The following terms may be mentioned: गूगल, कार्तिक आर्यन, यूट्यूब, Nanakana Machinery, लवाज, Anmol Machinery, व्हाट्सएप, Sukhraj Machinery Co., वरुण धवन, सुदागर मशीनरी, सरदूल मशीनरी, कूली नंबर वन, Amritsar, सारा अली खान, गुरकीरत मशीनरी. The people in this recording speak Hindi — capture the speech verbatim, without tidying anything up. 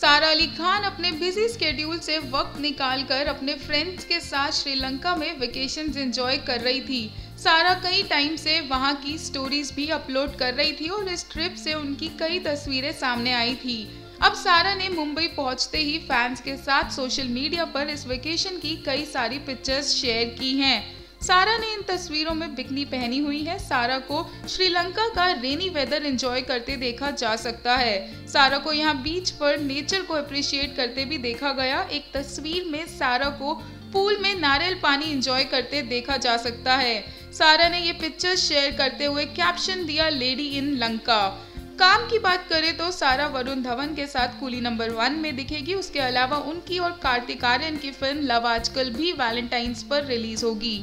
सारा अली खान अपने बिजी स्केड्यूल से वक्त निकालकर अपने फ्रेंड्स के साथ श्रीलंका में वेकेशंस एंजॉय कर रही थी। सारा कई टाइम से वहां की स्टोरीज भी अपलोड कर रही थी और इस ट्रिप से उनकी कई तस्वीरें सामने आई थी। अब सारा ने मुंबई पहुंचते ही फैंस के साथ सोशल मीडिया पर इस वेकेशन की कई सारी पिक्चर्स शेयर की हैं। सारा ने इन तस्वीरों में बिकनी पहनी हुई है। सारा को श्रीलंका का रेनी वेदर एंजॉय करते देखा जा सकता है। सारा को यहां बीच पर नेचर को अप्रिशिएट करते भी देखा गया। एक तस्वीर में सारा को पूल में नारियल पानी एंजॉय करते देखा जा सकता है। सारा ने ये पिक्चर शेयर करते हुए कैप्शन दिया, लेडी इन लंका। काम की बात करें तो सारा वरुण धवन के साथ कूली नंबर वन में दिखेगी। उसके अलावा उनकी और कार्तिक आर्यन की फिल्म लवाज भी वैलेंटाइंस पर रिलीज होगी।